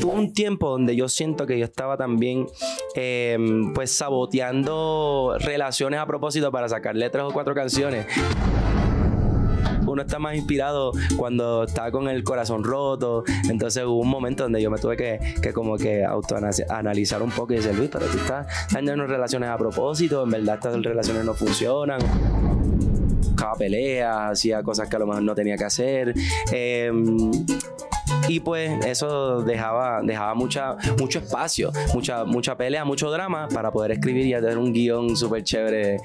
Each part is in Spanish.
Tuvo un tiempo donde yo siento que yo estaba también pues saboteando relaciones a propósito para sacarle 3 o 4 canciones. Uno está más inspirado cuando está con el corazón roto. Entonces hubo un momento donde yo me tuve que como que autoanalizar un poco y decir, Luis, pero tú estás dañando relaciones a propósito, en verdad estas relaciones no funcionan. Buscaba peleas, hacía cosas que a lo mejor no tenía que hacer. Y pues eso dejaba mucho espacio, mucha pelea, mucho drama para poder escribir y hacer un guión súper chévere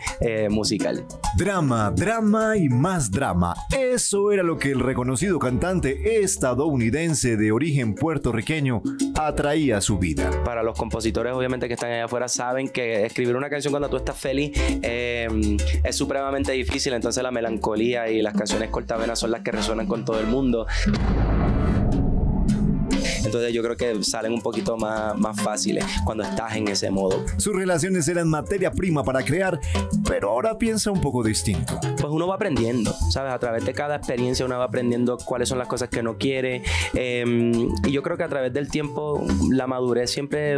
musical. Drama, drama y más drama. Eso era lo que el reconocido cantante estadounidense de origen puertorriqueño atraía a su vida. Para los compositores obviamente que están allá afuera saben que escribir una canción cuando tú estás feliz es supremamente difícil, entonces la melancolía y las canciones cortavenas son las que resuenan con todo el mundo. Entonces yo creo que salen un poquito más fáciles cuando estás en ese modo. Sus relaciones eran materia prima para crear, pero ahora piensa un poco distinto. Pues uno va aprendiendo, ¿sabes? A través de cada experiencia uno va aprendiendo cuáles son las cosas que no quiere. Y yo creo que a través del tiempo la madurez siempre,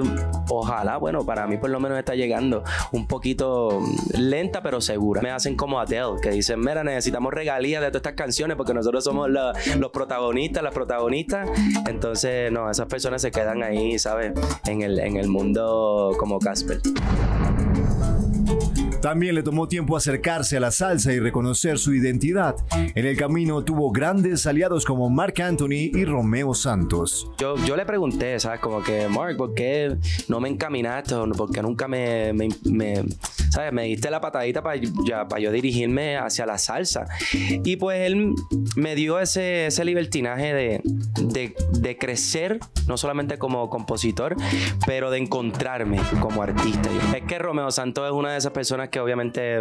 ojalá, bueno, para mí por lo menos está llegando un poquito lenta pero segura. Me hacen como Adele, que dicen, mira, necesitamos regalías de todas estas canciones porque nosotros somos los protagonistas, las protagonistas. Entonces, no, esas personas se quedan ahí, ¿sabes? En el mundo como Casper. También le tomó tiempo acercarse a la salsa y reconocer su identidad. En el camino tuvo grandes aliados como Marc Anthony y Romeo Santos. Yo le pregunté, ¿sabes? Como que, Marc, ¿por qué no me encaminaste? ¿Por qué nunca ¿sabes? Me diste la patadita para yo dirigirme hacia la salsa? Y pues él me dio ese libertinaje de crecer, no solamente como compositor, pero de encontrarme como artista. Es que Romeo Santos es una de esas personas que obviamente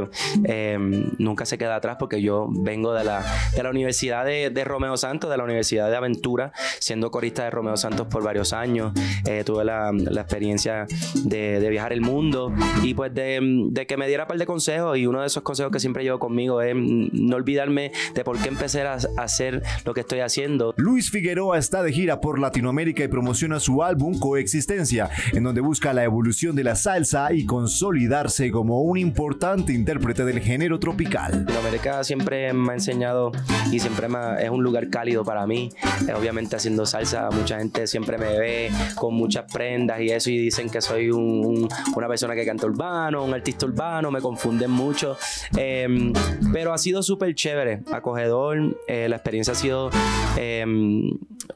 nunca se queda atrás, porque yo vengo de la Universidad de Romeo Santos, de la Universidad de Aventura, siendo corista de Romeo Santos por varios años. Tuve la experiencia de viajar el mundo y pues de que me diera un par de consejos, y uno de esos consejos que siempre llevo conmigo es no olvidarme de por qué empecé a hacer lo que estoy haciendo. Luis Figueroa está de gira por Latinoamérica y promociona su álbum Coexistencia, en donde busca la evolución de la salsa y consolidarse como un importante intérprete del género tropical. Latinoamérica siempre me ha enseñado y siempre es un lugar cálido para mí. Obviamente haciendo salsa mucha gente siempre me ve con muchas prendas y eso, y dicen que soy una persona que canta urbano, un artista urbano, me confunden mucho. Pero ha sido súper chévere, acogedor. La experiencia ha sido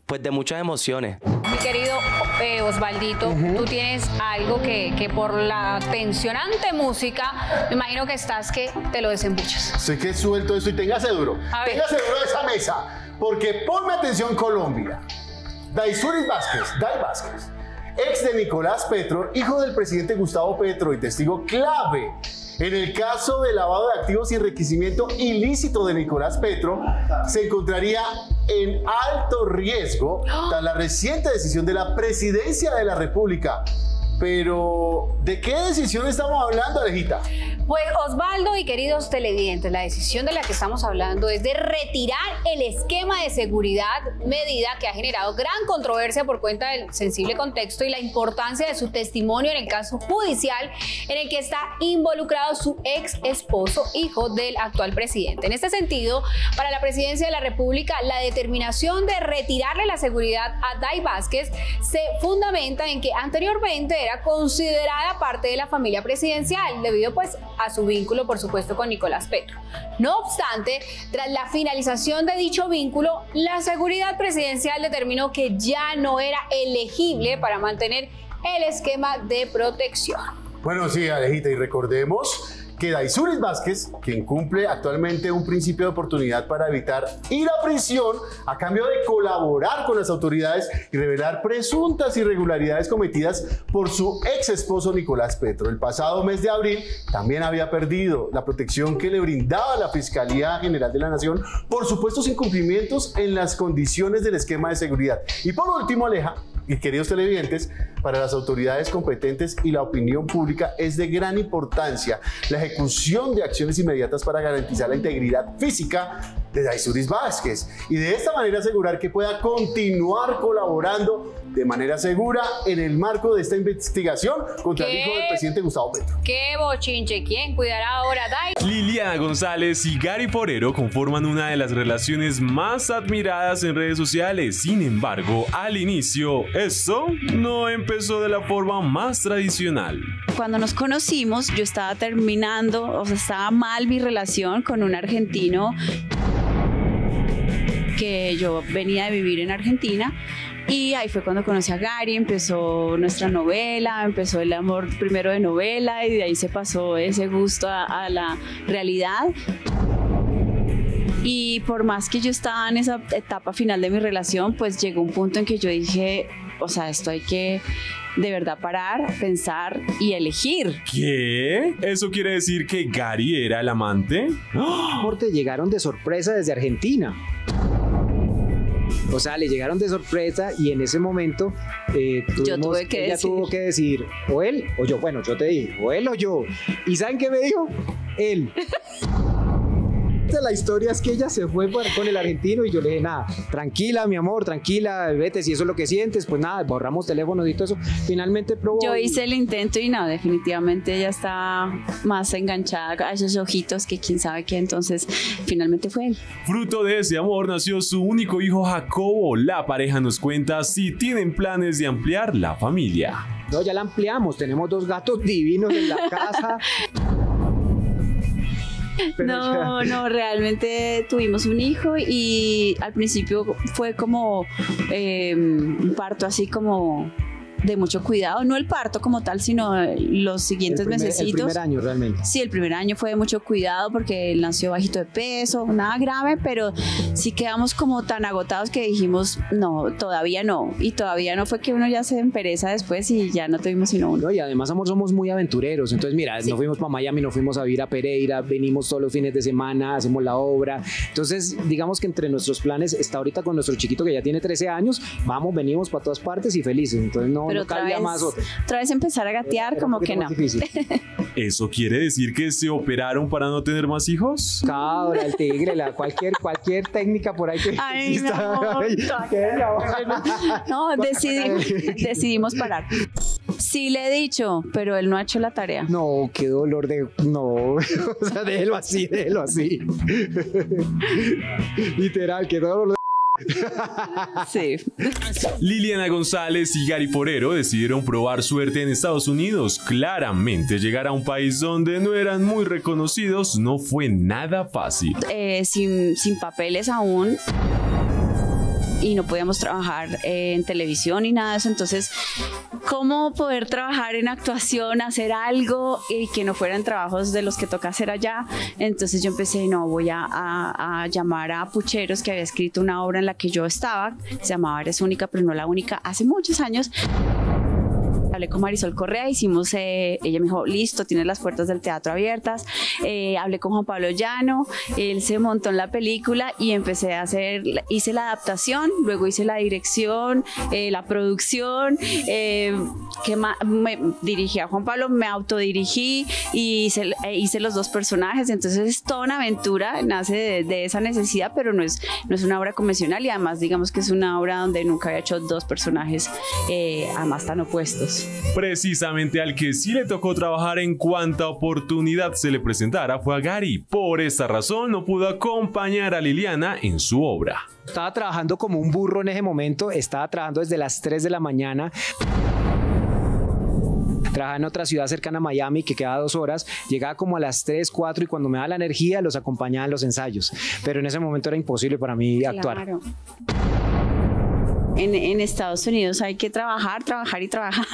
pues de muchas emociones. Mi querido Osvaldito, tú tienes algo que por la tensionante música, me imagino que estás que te lo desembuchas. Sé que suelto eso y téngase duro de esa mesa, porque ponme atención Colombia. Daisuris Vásquez, Dai Vásquez, ex de Nicolás Petro, hijo del presidente Gustavo Petro y testigo clave en el caso de lavado de activos y enriquecimiento ilícito de Nicolás Petro, se encontraría en alto riesgo tras la reciente decisión de la Presidencia de la República. Pero, ¿de qué decisión estamos hablando, Alejita? Pues, Osvaldo y queridos televidentes, la decisión de la que estamos hablando es de retirar el esquema de seguridad, medida que ha generado gran controversia por cuenta del sensible contexto y la importancia de su testimonio en el caso judicial en el que está involucrado su ex esposo, hijo del actual presidente. En este sentido, para la Presidencia de la República, la determinación de retirarle la seguridad a Dai Vásquez se fundamenta en que anteriormente era considerada parte de la familia presidencial debido pues a su vínculo, por supuesto, con Nicolás Petro. No obstante, tras la finalización de dicho vínculo, la seguridad presidencial determinó que ya no era elegible para mantener el esquema de protección. Bueno, sí, Alejita, y recordemos que Daisuris Vásquez, quien cumple actualmente un principio de oportunidad para evitar ir a prisión a cambio de colaborar con las autoridades y revelar presuntas irregularidades cometidas por su ex esposo Nicolás Petro. El pasado mes de abril también había perdido la protección que le brindaba la Fiscalía General de la Nación por supuestos incumplimientos en las condiciones del esquema de seguridad. Y por último, Aleja, y queridos televidentes, para las autoridades competentes y la opinión pública es de gran importancia la ejecución de acciones inmediatas para garantizar la integridad física de Daisuris Vásquez y de esta manera asegurar que pueda continuar colaborando de manera segura en el marco de esta investigación contra el hijo del presidente Gustavo Petro. ¡Qué bochinche! ¿Quién cuidará ahora Dais? Liliana González y Gary Forero conforman una de las relaciones más admiradas en redes sociales. Sin embargo, al inicio, esto no empezó de la forma más tradicional. Cuando nos conocimos, yo estaba terminando, o sea, estaba mal mi relación con un argentino que yo venía de vivir en Argentina. Y ahí fue cuando conocí a Gary, empezó nuestra novela, empezó el amor primero de novela y de ahí se pasó ese gusto a la realidad. Y por más que yo estaba en esa etapa final de mi relación, pues llegó un punto en que yo dije, o sea, esto hay que de verdad parar, pensar y elegir. ¿Qué? ¿Eso quiere decir que Gary era el amante? Porque llegaron de sorpresa desde Argentina. O sea, le llegaron de sorpresa y en ese momento ella tuvo que decir o él o yo. Bueno, yo te dije o él o yo. ¿Y saben qué me dijo? Él. La historia es que ella se fue con el argentino y yo le dije, nada, tranquila mi amor, tranquila, vete, si eso es lo que sientes, pues nada, borramos teléfonos y todo eso. Finalmente probó. Yo hice el intento y no, definitivamente ella está más enganchada a esos ojitos que quién sabe qué, entonces finalmente fue él. Fruto de ese amor nació su único hijo Jacobo. La pareja nos cuenta si tienen planes de ampliar la familia. No, ya la ampliamos, tenemos 2 gatos divinos en la casa. No, no, realmente tuvimos un hijo y al principio fue como un parto así como de mucho cuidado, no el parto como tal, sino los siguientes mesecitos. El primer año realmente. Sí, el primer año fue de mucho cuidado porque él nació bajito de peso, nada grave, pero sí quedamos como tan agotados que dijimos, no, todavía no. Y todavía no fue que uno ya se empereza después y ya no tuvimos sino uno. No, y además, amor, somos muy aventureros. Entonces, mira, sí, nos fuimos para Miami, nos fuimos a vivir a Pereira, venimos todos los fines de semana, hacemos la obra. Entonces, digamos que entre nuestros planes está ahorita con nuestro chiquito que ya tiene 13 años, vamos, venimos para todas partes y felices. Entonces, no. Pero otra vez empezar a gatear como que no. ¿Eso quiere decir que se operaron para no tener más hijos? Cabra, el tigre, cualquier técnica por ahí que exista. No, decidimos parar. Sí le he dicho, pero él no ha hecho la tarea. No, qué dolor de... No, o sea, déjelo así, déjelo así. Literal, qué dolor de... Sí. Liliana González y Gary Forero decidieron probar suerte en Estados Unidos. Claramente llegar a un país donde no eran muy reconocidos no fue nada fácil. Sin papeles aún y no podíamos trabajar en televisión ni nada de eso, entonces cómo poder trabajar en actuación, hacer algo y que no fueran trabajos de los que toca hacer allá. Entonces yo empecé, no, voy a llamar a Pucheros, que había escrito una obra en la que yo estaba, se llamaba Eres Única, pero no la única, hace muchos años. Hablé con Marisol Correa, hicimos, ella me dijo, listo, tienes las puertas del teatro abiertas. Hablé con Juan Pablo Llano, él se montó en la película y empecé a hacer, hice la adaptación, luego hice la dirección, la producción, me dirigí a Juan Pablo, me autodirigí y hice los 2 personajes. Entonces es toda una aventura, nace de esa necesidad, pero no es una obra convencional y además digamos que es una obra donde nunca había hecho 2 personajes, además tan opuestos. Precisamente al que sí le tocó trabajar en cuanta oportunidad se le presentara fue a Gary. Por esta razón no pudo acompañar a Liliana en su obra. Estaba trabajando como un burro en ese momento, estaba trabajando desde las 3 de la mañana. Trabajaba en otra ciudad cercana a Miami que quedaba 2 horas, llegaba como a las 3, 4 y cuando me daba la energía los acompañaba en los ensayos. Pero en ese momento era imposible para mí actuar. En Estados Unidos hay que trabajar, trabajar y trabajar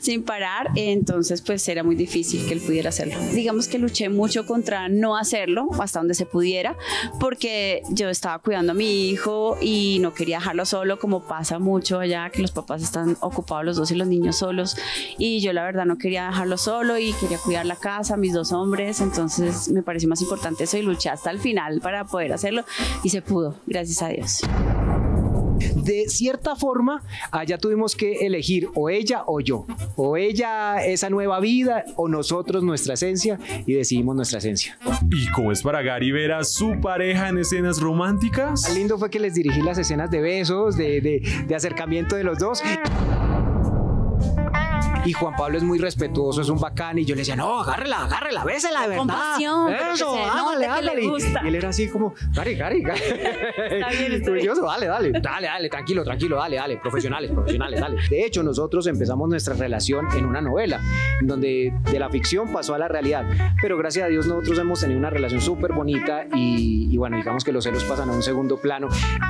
sin parar, entonces pues era muy difícil que él pudiera hacerlo. Digamos que luché mucho contra no hacerlo hasta donde se pudiera, porque yo estaba cuidando a mi hijo y no quería dejarlo solo, como pasa mucho allá, que los papás están ocupados los 2 y los niños solos, y yo la verdad no quería dejarlo solo y quería cuidar la casa, mis 2 hombres, entonces me pareció más importante eso y luché hasta el final para poder hacerlo y se pudo, gracias a Dios. de cierta forma allá tuvimos que elegir o ella o yo, o ella esa nueva vida o nosotros nuestra esencia, y decidimos nuestra esencia. ¿Y cómo es para Gary ver a su pareja en escenas románticas? Lo lindo fue que les dirigí las escenas de besos, de acercamiento de los dos. Y Juan Pablo es muy respetuoso, es un bacán, y yo le decía, no, agárrela, agárrela, bésela de verdad. Con pasión. Eso, hágale, hágale. Y él era así como, Gary, Gary, Gary. Está bien, está bien. Dale, dale, dale, dale, tranquilo, tranquilo, dale, dale, profesionales, profesionales, dale. De hecho, nosotros empezamos nuestra relación en una novela, donde de la ficción pasó a la realidad, pero gracias a Dios nosotros hemos tenido una relación súper bonita y bueno, digamos que los celos pasan a un segundo plano.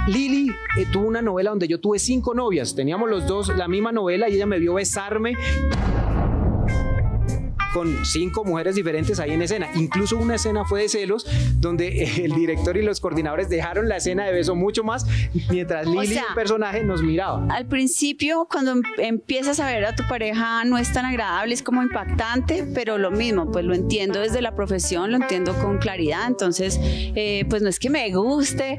Lili tuvo una novela donde yo tuve 5 novias, teníamos los dos la misma novela y ella me vio besarme con 5 mujeres diferentes ahí en escena. Incluso una escena fue de celos, donde el director y los coordinadores dejaron la escena de beso mucho más, mientras Lili, o sea, el personaje, nos miraba. Al principio, cuando empiezas a ver a tu pareja, no es tan agradable, es como impactante, pero lo mismo, pues lo entiendo desde la profesión, lo entiendo con claridad. Entonces, pues no es que me guste,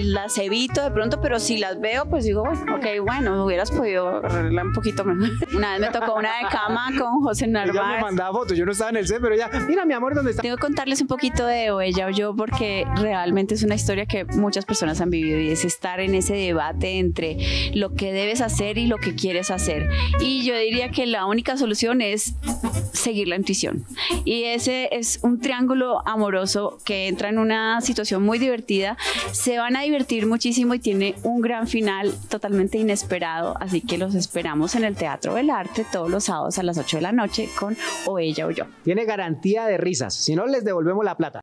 las evito de pronto, pero si las veo, pues digo, bueno, ok, bueno, hubieras podido arreglar un poquito mejor. Una vez me tocó una de cama con José Narváez. Fotos, yo no estaba en el set, pero ya, mira mi amor, ¿dónde está? Tengo que contarles un poquito de O ella o yo, porque realmente es una historia que muchas personas han vivido, y es estar en ese debate entre lo que debes hacer y lo que quieres hacer. Y yo diría que la única solución es seguir la intuición, y ese es un triángulo amoroso que entra en una situación muy divertida, se van a divertir muchísimo y tiene un gran final totalmente inesperado, así que los esperamos en el Teatro del Arte todos los sábados a las 8 de la noche con O ella o yo. Tiene garantía de risas, si no les devolvemos la plata.